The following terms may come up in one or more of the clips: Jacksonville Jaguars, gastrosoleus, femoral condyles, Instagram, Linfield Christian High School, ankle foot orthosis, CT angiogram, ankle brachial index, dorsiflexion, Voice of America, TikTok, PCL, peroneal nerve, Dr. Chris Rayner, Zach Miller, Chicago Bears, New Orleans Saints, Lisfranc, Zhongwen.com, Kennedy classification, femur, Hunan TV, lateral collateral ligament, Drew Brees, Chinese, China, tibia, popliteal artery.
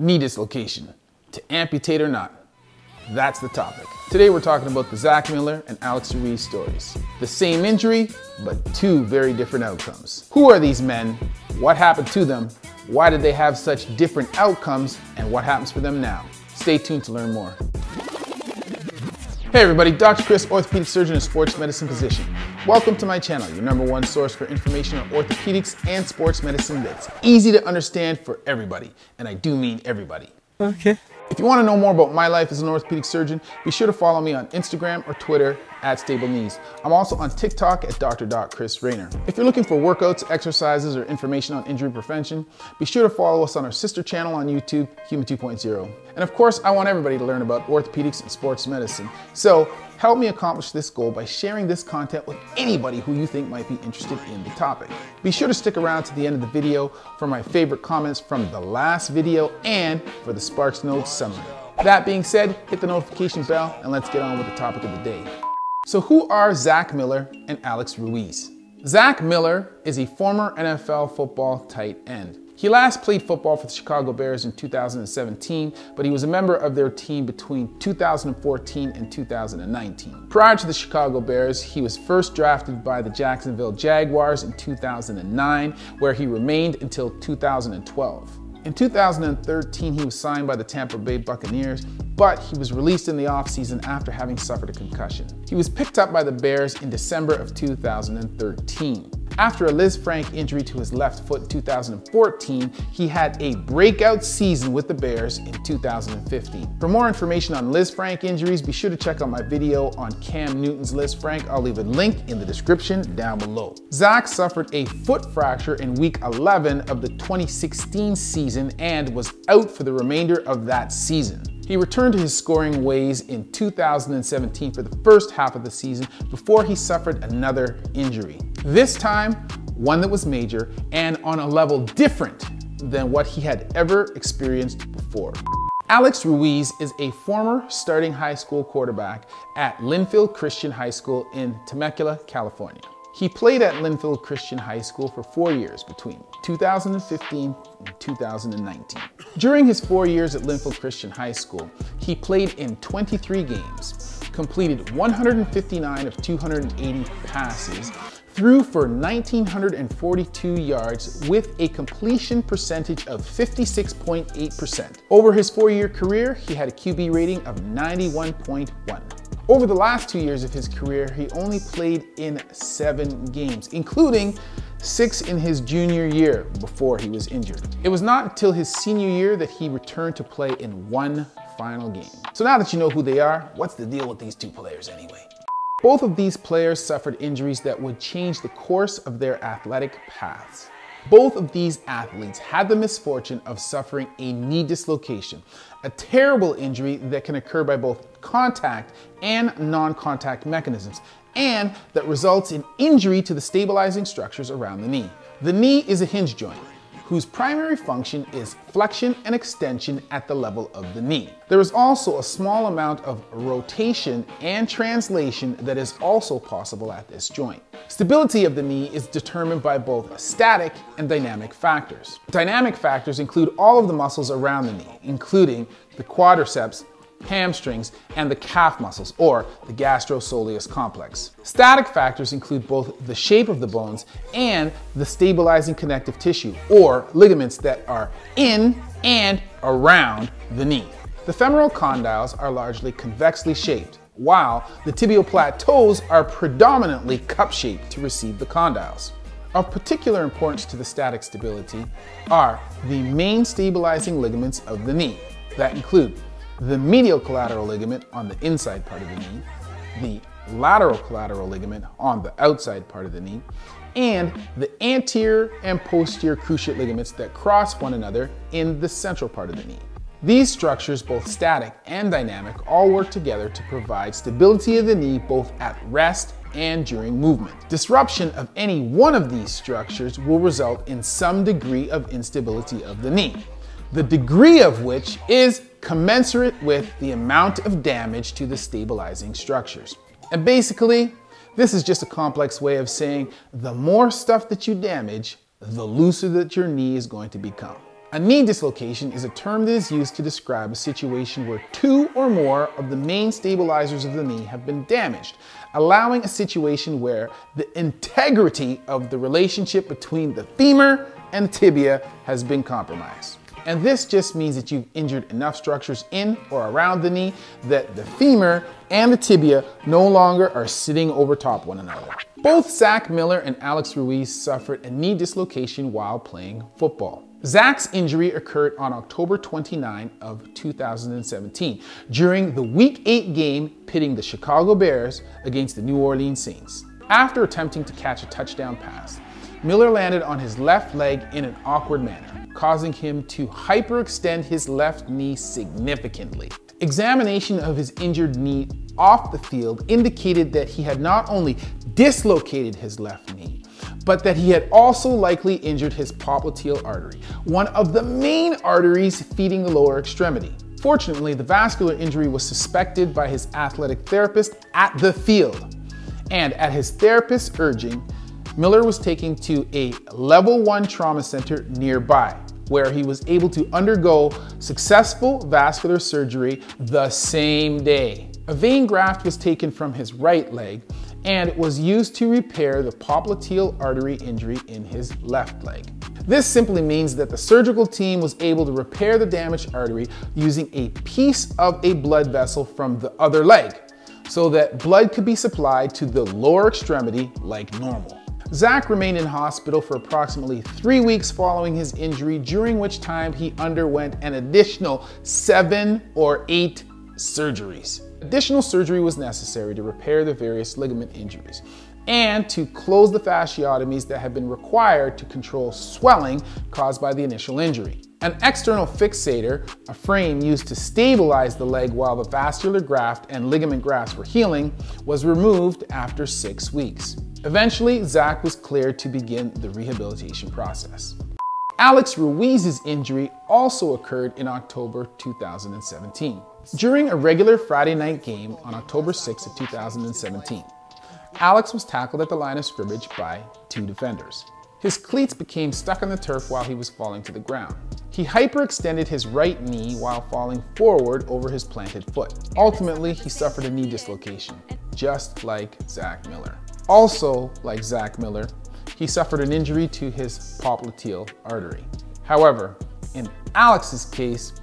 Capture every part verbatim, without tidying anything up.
knee dislocation, to amputate or not. That's the topic. Today we're talking about the Zach Miller and Alex Ruiz stories. The same injury, but two very different outcomes. Who are these men? What happened to them? Why did they have such different outcomes? And what happens for them now? Stay tuned to learn more. Hey everybody, Doctor Chris, orthopedic surgeon and sports medicine physician. Welcome to my channel, your number one source for information on orthopedics and sports medicine that's easy to understand for everybody. And I do mean everybody. Okay. If you want to know more about my life as an orthopedic surgeon, be sure to follow me on Instagram or Twitter at Stable Knees. I'm also on TikTok at Doctor Chris Rayner. If you're looking for workouts, exercises, or information on injury prevention, be sure to follow us on our sister channel on YouTube, Human two point oh. And of course, I want everybody to learn about orthopedics and sports medicine. So help me accomplish this goal by sharing this content with anybody who you think might be interested in the topic. Be sure to stick around to the end of the video for my favorite comments from the last video and for the Sparks Notes summary. That being said, hit the notification bell and let's get on with the topic of the day. So who are Zach Miller and Alex Ruiz? Zach Miller is a former N F L football tight end. He last played football for the Chicago Bears in two thousand seventeen, but he was a member of their team between two thousand fourteen and two thousand nineteen. Prior to the Chicago Bears, he was first drafted by the Jacksonville Jaguars in two thousand nine, where he remained until two thousand twelve. In two thousand thirteen, he was signed by the Tampa Bay Buccaneers, but he was released in the offseason after having suffered a concussion. He was picked up by the Bears in December of two thousand thirteen. After a Lisfranc injury to his left foot in two thousand fourteen, he had a breakout season with the Bears in two thousand fifteen. For more information on Lisfranc injuries, be sure to check out my video on Cam Newton's Lisfranc. I'll leave a link in the description down below. Zach suffered a foot fracture in week eleven of the twenty sixteen season and was out for the remainder of that season. He returned to his scoring ways in two thousand seventeen for the first half of the season before he suffered another injury. This time, one that was major and on a level different than what he had ever experienced before. Alex Ruiz is a former starting high school quarterback at Linfield Christian High School in Temecula, California. He played at Linfield Christian High School for four years between two thousand fifteen and two thousand nineteen. During his four years at Linfield Christian High School, he played in twenty-three games, completed one hundred fifty-nine of two hundred eighty passes, threw for one thousand nine hundred forty-two yards with a completion percentage of fifty-six point eight percent. Over his four-year career, he had a Q B rating of ninety-one point one. Over the last two years of his career, he only played in seven games, including six in his junior year before he was injured. It was not until his senior year that he returned to play in one final game. So now that you know who they are, what's the deal with these two players anyway? Both of these players suffered injuries that would change the course of their athletic paths. Both of these athletes had the misfortune of suffering a knee dislocation, a terrible injury that can occur by both contact and non-contact mechanisms, and that results in injury to the stabilizing structures around the knee. The knee is a hinge joint whose primary function is flexion and extension at the level of the knee. There is also a small amount of rotation and translation that is also possible at this joint. Stability of the knee is determined by both static and dynamic factors. Dynamic factors include all of the muscles around the knee, including the quadriceps, hamstrings, and the calf muscles, or the gastrosoleus complex. Static factors include both the shape of the bones and the stabilizing connective tissue, or ligaments that are in and around the knee. The femoral condyles are largely convexly shaped, while the tibial plateaus are predominantly cup-shaped to receive the condyles. Of particular importance to the static stability are the main stabilizing ligaments of the knee, that include the medial collateral ligament on the inside part of the knee, the lateral collateral ligament on the outside part of the knee, and the anterior and posterior cruciate ligaments that cross one another in the central part of the knee. These structures, both static and dynamic, all work together to provide stability of the knee both at rest and during movement. Disruption of any one of these structures will result in some degree of instability of the knee, the degree of which is commensurate with the amount of damage to the stabilizing structures. And basically, this is just a complex way of saying the more stuff that you damage, the looser that your knee is going to become. A knee dislocation is a term that is used to describe a situation where two or more of the main stabilizers of the knee have been damaged, allowing a situation where the integrity of the relationship between the femur and tibia has been compromised. And this just means that you've injured enough structures in or around the knee that the femur and the tibia no longer are sitting over top one another. Both Zach Miller and Alex Ruiz suffered a knee dislocation while playing football. Zach's injury occurred on October twenty-ninth of two thousand seventeen during the Week eight game pitting the Chicago Bears against the New Orleans Saints. After attempting to catch a touchdown pass, Miller landed on his left leg in an awkward manner, causing him to hyperextend his left knee significantly. Examination of his injured knee off the field indicated that he had not only dislocated his left knee, but that he had also likely injured his popliteal artery, one of the main arteries feeding the lower extremity. Fortunately, the vascular injury was suspected by his athletic therapist at the field, and at his therapist's urging, Miller was taken to a level one trauma center nearby, where he was able to undergo successful vascular surgery the same day. A vein graft was taken from his right leg and was used to repair the popliteal artery injury in his left leg. This simply means that the surgical team was able to repair the damaged artery using a piece of a blood vessel from the other leg, so that blood could be supplied to the lower extremity like normal. Zach remained in hospital for approximately three weeks following his injury, during which time he underwent an additional seven or eight surgeries. Additional surgery was necessary to repair the various ligament injuries and to close the fasciotomies that had been required to control swelling caused by the initial injury. An external fixator, a frame used to stabilize the leg while the vascular graft and ligament grafts were healing, was removed after six weeks. Eventually, Zach was cleared to begin the rehabilitation process. Alex Ruiz's injury also occurred in October two thousand seventeen. During a regular Friday night game on October sixth of two thousand seventeen, Alex was tackled at the line of scrimmage by two defenders. His cleats became stuck on the turf while he was falling to the ground. He hyperextended his right knee while falling forward over his planted foot. Ultimately, he suffered a knee dislocation, just like Zach Miller. Also, like Zach Miller, he suffered an injury to his popliteal artery. However, in Alex's case,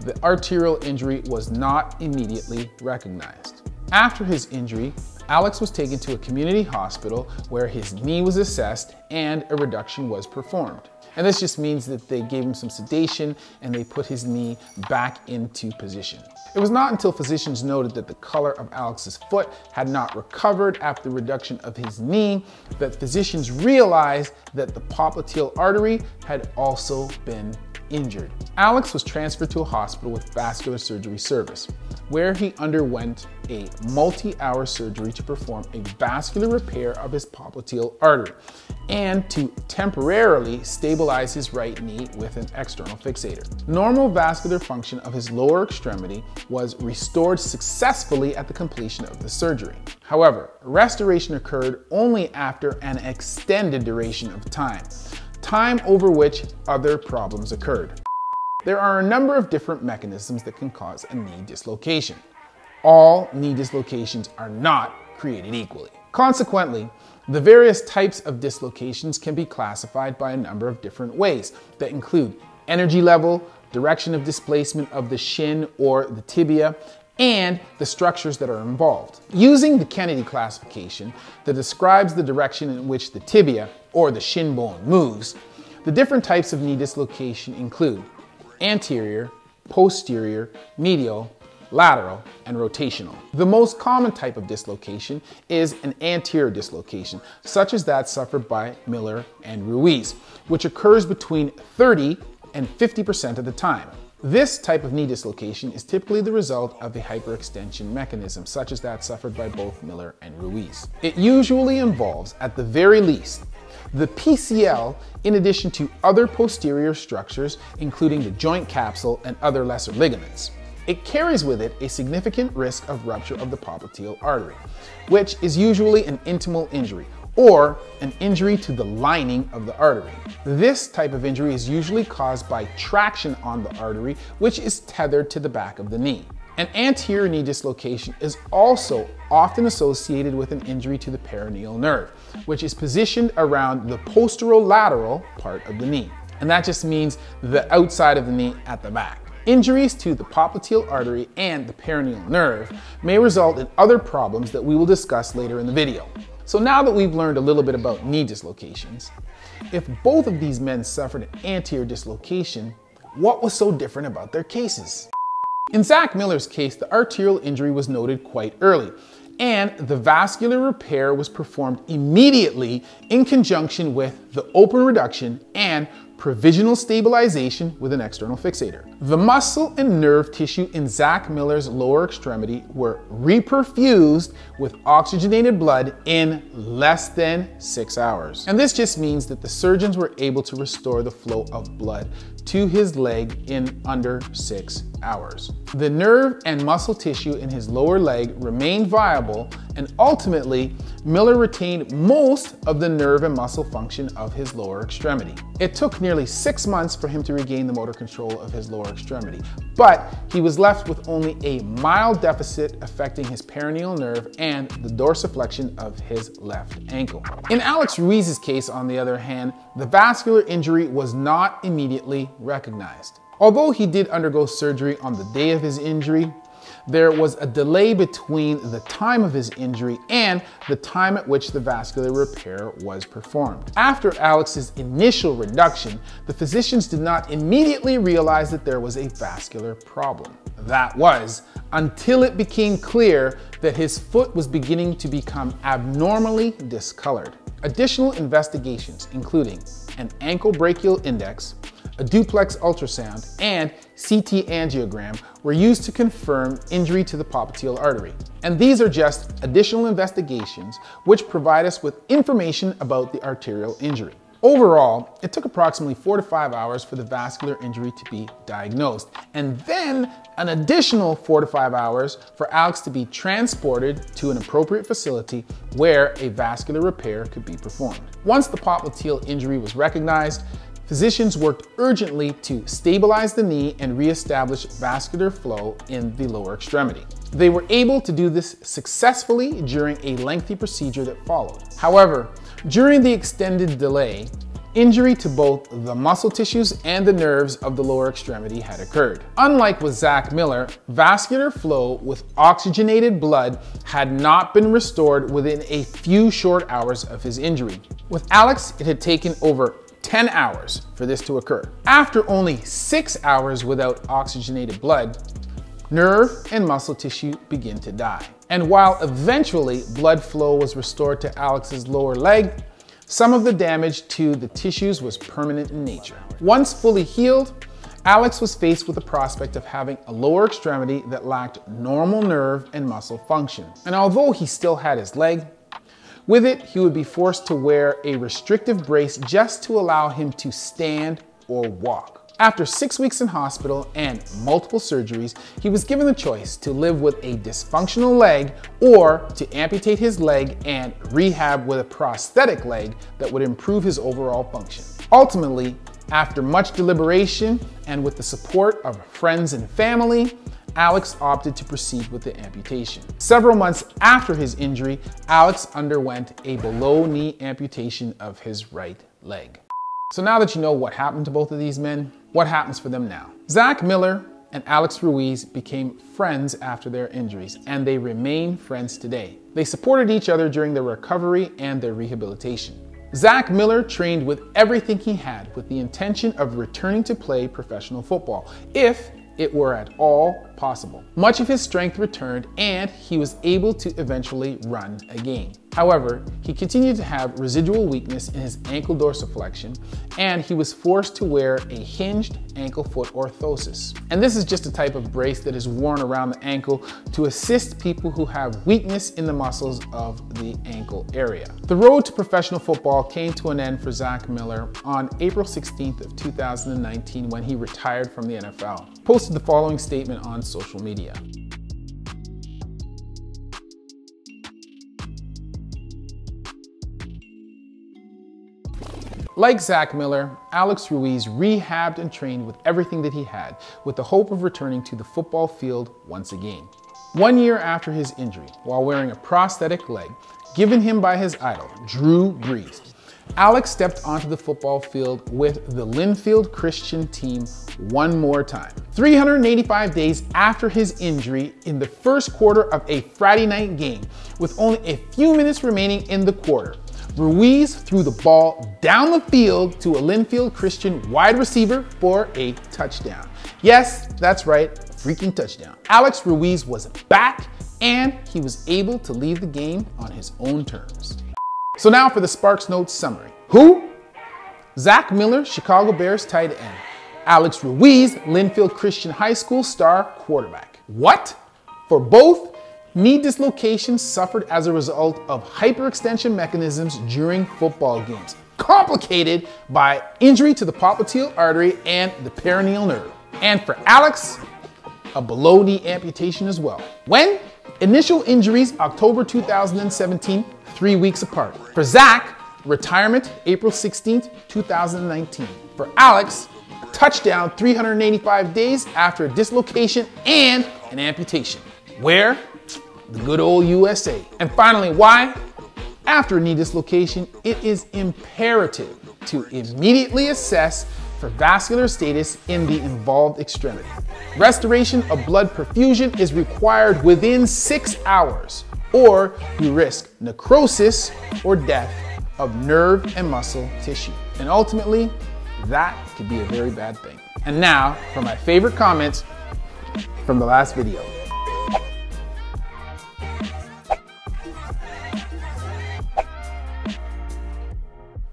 the arterial injury was not immediately recognized. After his injury, Alex was taken to a community hospital where his knee was assessed and a reduction was performed. And this just means that they gave him some sedation and they put his knee back into position. It was not until physicians noted that the color of Alex's foot had not recovered after the reduction of his knee that physicians realized that the popliteal artery had also been injured. Alex was transferred to a hospital with vascular surgery service, where he underwent a multi-hour surgery to perform a vascular repair of his popliteal artery and to temporarily stabilize his right knee with an external fixator. Normal vascular function of his lower extremity was restored successfully at the completion of the surgery. However, restoration occurred only after an extended duration of time, time over which other problems occurred. There are a number of different mechanisms that can cause a knee dislocation. All knee dislocations are not created equally. Consequently, the various types of dislocations can be classified by a number of different ways that include energy level, direction of displacement of the shin or the tibia, and the structures that are involved. Using the Kennedy classification that describes the direction in which the tibia or the shin bone moves, the different types of knee dislocation include anterior, posterior, medial, lateral, and rotational. The most common type of dislocation is an anterior dislocation, such as that suffered by Miller and Ruiz, which occurs between thirty and fifty percent of the time. This type of knee dislocation is typically the result of a hyperextension mechanism, such as that suffered by both Miller and Ruiz. It usually involves, at the very least, the P C L, in addition to other posterior structures, including the joint capsule and other lesser ligaments. It carries with it a significant risk of rupture of the popliteal artery, which is usually an intimal injury or an injury to the lining of the artery. This type of injury is usually caused by traction on the artery, which is tethered to the back of the knee. An anterior knee dislocation is also often associated with an injury to the peroneal nerve, which is positioned around the posterolateral part of the knee. And that just means the outside of the knee at the back. Injuries to the popliteal artery and the peroneal nerve may result in other problems that we will discuss later in the video. So now that we've learned a little bit about knee dislocations, if both of these men suffered an anterior dislocation, what was so different about their cases? In Zach Miller's case, the arterial injury was noted quite early, and the vascular repair was performed immediately in conjunction with the open reduction and provisional stabilization with an external fixator. The muscle and nerve tissue in Zach Miller's lower extremity were reperfused with oxygenated blood in less than six hours. And this just means that the surgeons were able to restore the flow of blood to his leg in under six hours. The nerve and muscle tissue in his lower leg remained viable, and ultimately, Miller retained most of the nerve and muscle function of his lower extremity. It took nearly six months for him to regain the motor control of his lower extremity, but he was left with only a mild deficit affecting his peroneal nerve and the dorsiflexion of his left ankle. In Alex Ruiz's case, on the other hand, the vascular injury was not immediately recognized. Although he did undergo surgery on the day of his injury, there was a delay between the time of his injury and the time at which the vascular repair was performed. After Alex's initial reduction, the physicians did not immediately realize that there was a vascular problem. That was until it became clear that his foot was beginning to become abnormally discolored. Additional investigations, including an ankle brachial index, a duplex ultrasound, and C T angiogram were used to confirm injury to the popliteal artery. And these are just additional investigations which provide us with information about the arterial injury. Overall, it took approximately four to five hours for the vascular injury to be diagnosed, and then an additional four to five hours for Alex to be transported to an appropriate facility where a vascular repair could be performed. Once the popliteal injury was recognized, physicians worked urgently to stabilize the knee and reestablish vascular flow in the lower extremity. They were able to do this successfully during a lengthy procedure that followed. However, during the extended delay, injury to both the muscle tissues and the nerves of the lower extremity had occurred. Unlike with Zach Miller, vascular flow with oxygenated blood had not been restored within a few short hours of his injury. With Alex, it had taken over ten hours for this to occur. After only six hours without oxygenated blood, nerve and muscle tissue begin to die. And while eventually blood flow was restored to Alex's lower leg, some of the damage to the tissues was permanent in nature. Once fully healed, Alex was faced with the prospect of having a lower extremity that lacked normal nerve and muscle function. And although he still had his leg, with it, he would be forced to wear a restrictive brace just to allow him to stand or walk. After six weeks in hospital and multiple surgeries, he was given the choice to live with a dysfunctional leg or to amputate his leg and rehab with a prosthetic leg that would improve his overall function. Ultimately, after much deliberation and with the support of friends and family, Alex opted to proceed with the amputation. Several months after his injury, Alex underwent a below-knee amputation of his right leg. So now that you know what happened to both of these men, what happens for them now? Zach Miller and Alex Ruiz became friends after their injuries, and they remain friends today. They supported each other during their recovery and their rehabilitation. Zach Miller trained with everything he had with the intention of returning to play professional football, if it were at all possible. Much of his strength returned and he was able to eventually run again. However, he continued to have residual weakness in his ankle dorsiflexion and he was forced to wear a hinged ankle foot orthosis. And this is just a type of brace that is worn around the ankle to assist people who have weakness in the muscles of the ankle area. The road to professional football came to an end for Zach Miller on April sixteenth of two thousand nineteen when he retired from the N F L. He posted the following statement on social media. Like Zach Miller, Alex Ruiz rehabbed and trained with everything that he had, with the hope of returning to the football field once again. One year after his injury, while wearing a prosthetic leg, given him by his idol, Drew Brees, Alex stepped onto the football field with the Linfield Christian team one more time. three hundred eighty-five days after his injury, in the first quarter of a Friday night game, with only a few minutes remaining in the quarter, Ruiz threw the ball down the field to a Linfield Christian wide receiver for a touchdown. Yes, that's right, freaking touchdown. Alex Ruiz was back, and he was able to leave the game on his own terms. So now for the Sparks Notes summary. Who? Zach Miller, Chicago Bears tight end. Alex Ruiz, Linfield Christian High School star quarterback. What? For both, knee dislocations suffered as a result of hyperextension mechanisms during football games, complicated by injury to the popliteal artery and the peroneal nerve. And for Alex, a below-knee amputation as well. When? Initial injuries, October two thousand seventeen, three weeks apart. For Zach, retirement, April sixteenth, two thousand nineteen. For Alex, a touchdown three hundred eighty-five days after a dislocation and an amputation. Where? The good old U S A. And finally, why? After a knee dislocation, it is imperative to immediately assess for vascular status in the involved extremity. Restoration of blood perfusion is required within six hours, or you risk necrosis or death of nerve and muscle tissue. And ultimately, that could be a very bad thing. And now for my favorite comments from the last video.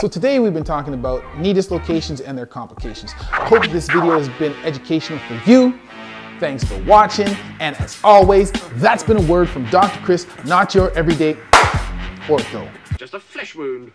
So today we've been talking about knee dislocations and their complications. Hope this video has been educational for you. Thanks for watching. And as always, that's been a word from Doctor Chris, not your everyday ortho. Just a flesh wound.